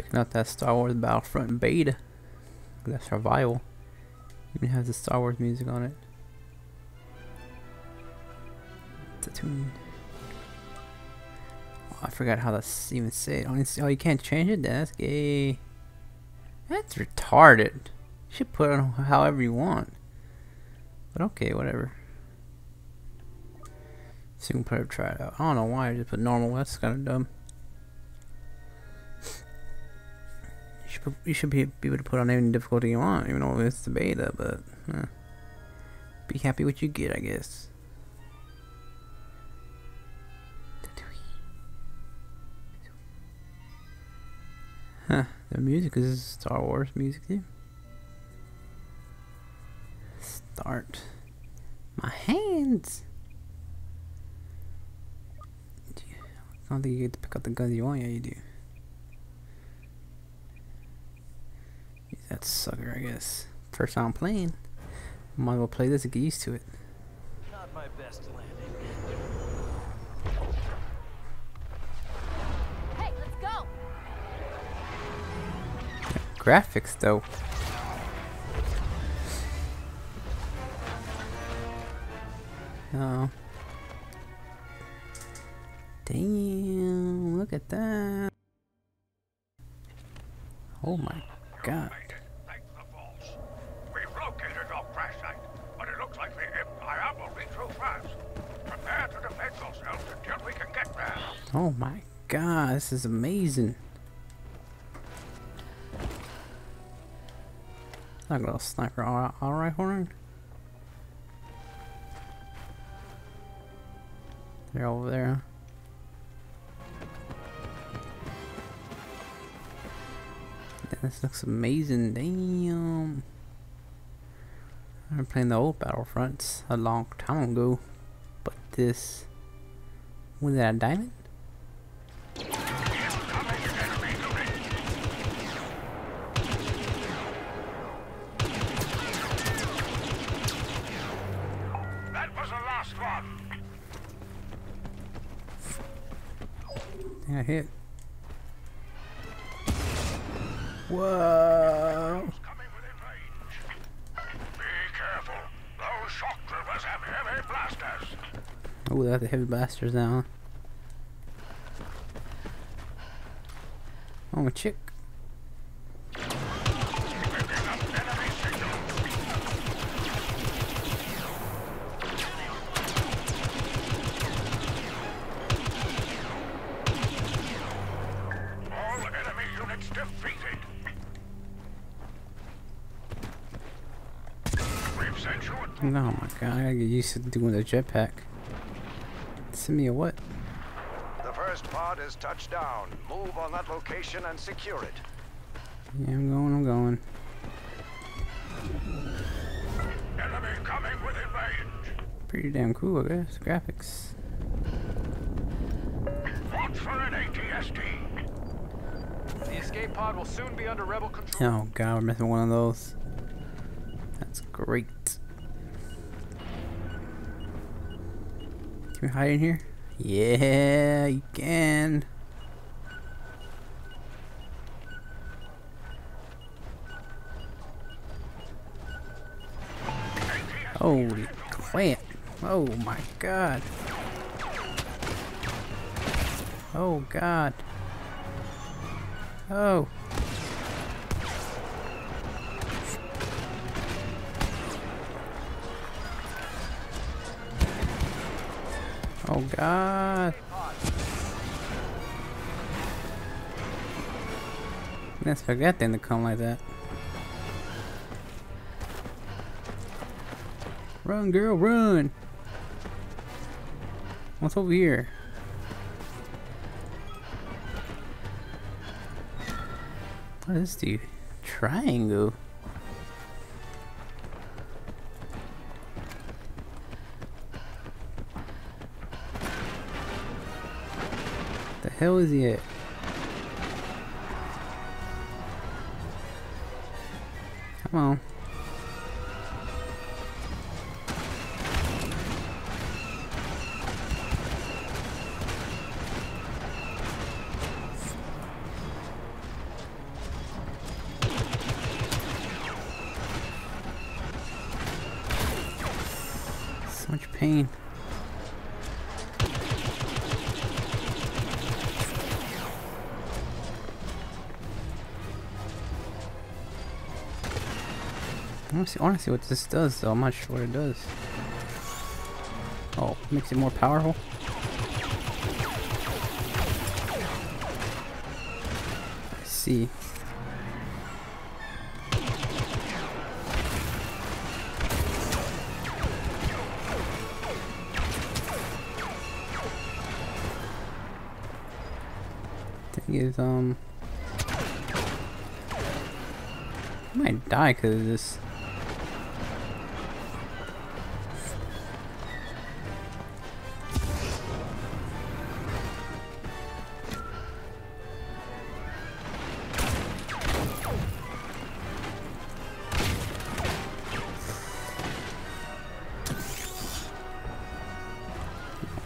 checking out that Star Wars Battlefront beta. That survival. Even has the Star Wars music on it. It's a tune. Oh, I forgot how that's even said. Oh, you can't change it? That's gay. That's retarded. You should put it on however you want. But okay, whatever. So you can put it, try it out. I don't know why I just put normal. That's kind of dumb. You should be able to put on any difficulty you want, even though it's the beta, but be happy what you get, I guess. Huh, the music is Star Wars music too. Start. My hands! I don't think you get to pick up the guns you want, yeah you do. That sucker, I guess. First time I'm playing. Might as well play this and get used to it. Not my best landing. Hey, let's go. That graphics, though. Oh. Damn! Look at that. Oh my God. Oh my God, this is amazing. Like a little sniper, alright, Horn. They're over there. This looks amazing, damn. I've been playing the old Battlefronts a long time ago, but this. Was that a diamond? I hit. Whoa! Oh, they have the heavy blasters now. Oh, a chick. Oh my God, I gotta get used to doing the jetpack. Send me a what? The first pod is touched down. Move on that location and secure it. Yeah, I'm going. Enemy coming within range. Pretty damn cool, I guess. Graphics. Watch for an ATST. The escape pod will soon be under rebel control. Oh God, we're missing one of those. That's great. Can we hide in here? Yeah, you can. Holy crap. Oh my God. Oh God. Oh. Oh God! Let's forget them to come like that. Run, girl, run! What's over here? What is this, dude? Triangle. Hell is he at? Come on. pain. I want to see honestly what this does though. I'm not sure what it does. Oh, makes it more powerful. I see. Is I might die because of this.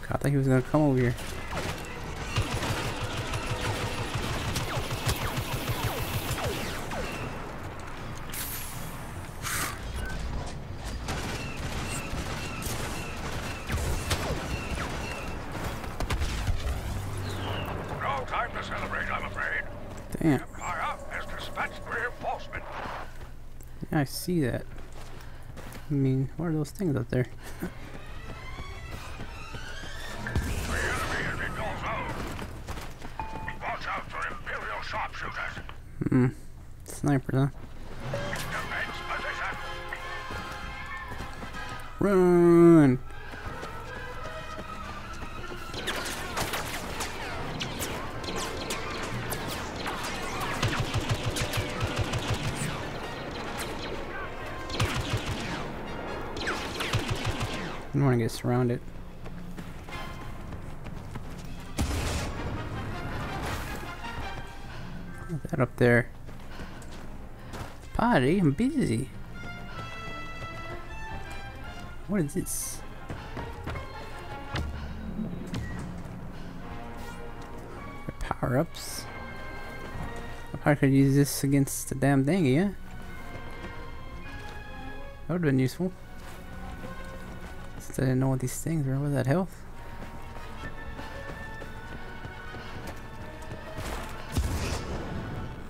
God, I thought he was gonna come over here. Damn. Yeah, I see that. I mean, what are those things up there? Watch out for Imperial sharpshooters. Mm-mm. Snipers, huh? Run! I don't want to get surrounded. Put that up there. Potty, I'm busy. What is this? Power-ups. I probably could use this against the damn thing, yeah? That would have been useful. I didn't know what these things were. What was that health?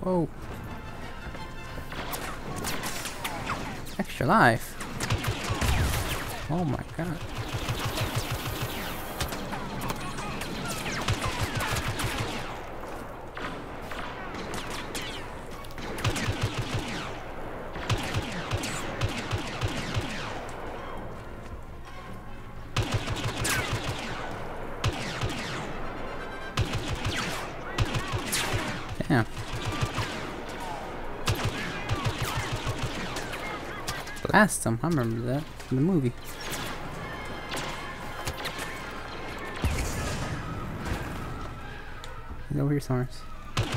Whoa. Extra life. Oh my god. Yeah. Blast them. I remember that from the movie. He's over here somewhere. Come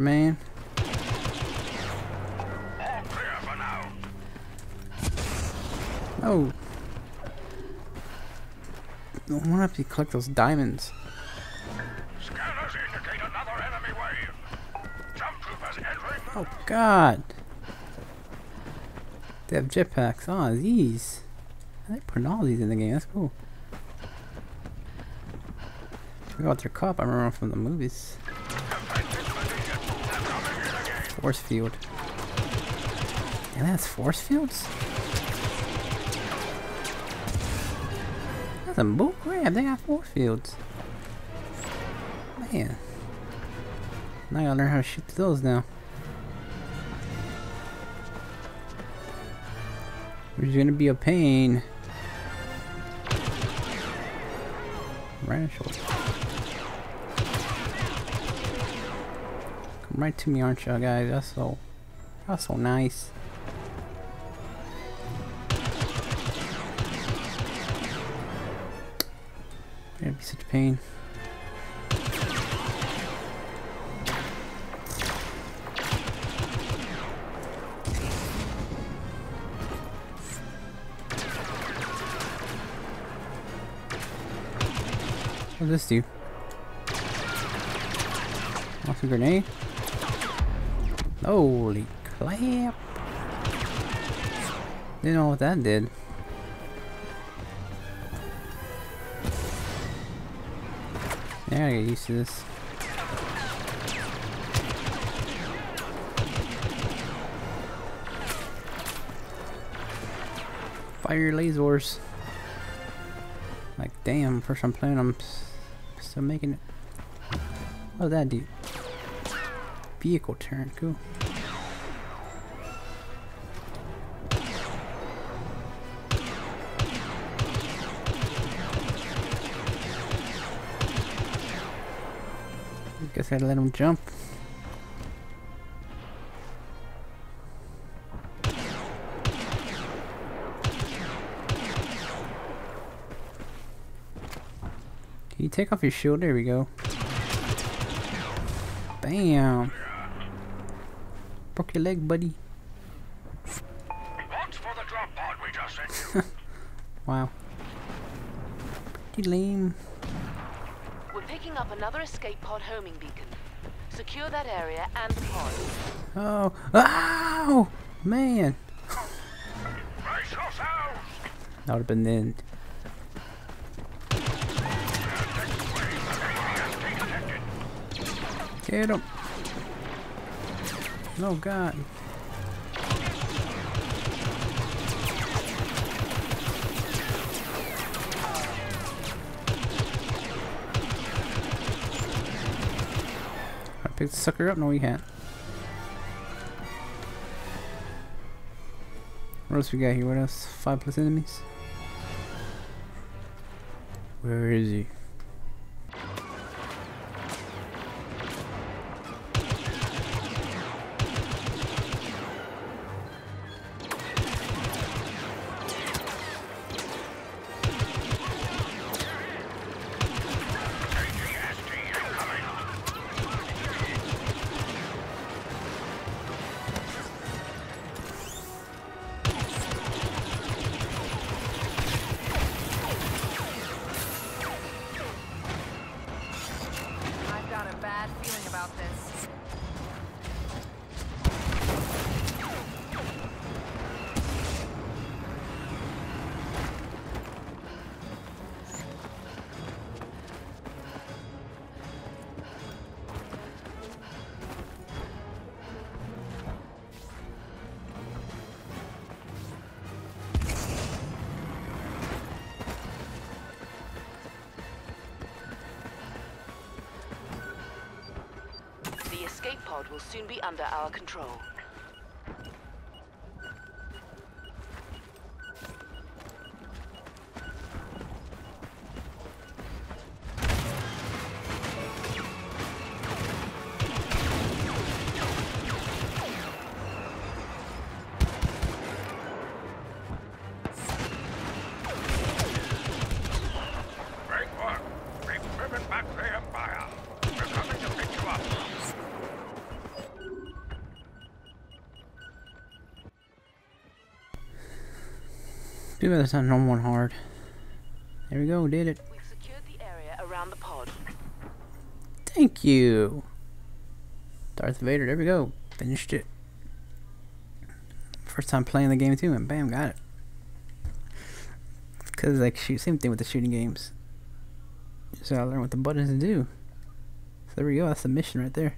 here, man. Oh, I wonder if you collect those diamonds. Scanners indicate another enemy wave. Jump troopers entering. Oh god. They have jetpacks. Ah, oh, these. I like putting all these in the game. That's cool. I forgot about their cop. I remember from the movies. Force field. And that's force fields? Some bull crap, they got force fields. Man. Now I gotta learn how to shoot those now. Which is gonna be a pain. Right on the shoulder. Come right to me, aren't y'all guys? That's so nice. It'd be such a pain. What does this do? Toss a grenade. Holy clap. Didn't know what that did. I gotta get used to this. Fire lasers. Like, damn, first I'm playing, I'm still making it. Oh, that dude. Vehicle turn, cool. Guess I had to let him jump. Can you take off your shield? There we go. Bam! Broke your leg, buddy. Watch for the drop pod we just hit. Wow. Pretty lame. We're picking up another escape pod homing beacon. Secure that area and the pod. Oh. Ow! Man. That would have been the end. Get him. Oh god. I picked the sucker up. No, we can't. What else we got here? What else? 5+ enemies. Where is he? The escape pod will soon be under our control. Do better than no one hard. There we go, did it. We've secured the area around the pod. Thank you. Darth Vader, there we go. Finished it. First time playing the game too, and bam, got it. Cause like shoot, same thing with the shooting games. So I learned what the buttons do. So there we go, that's the mission right there.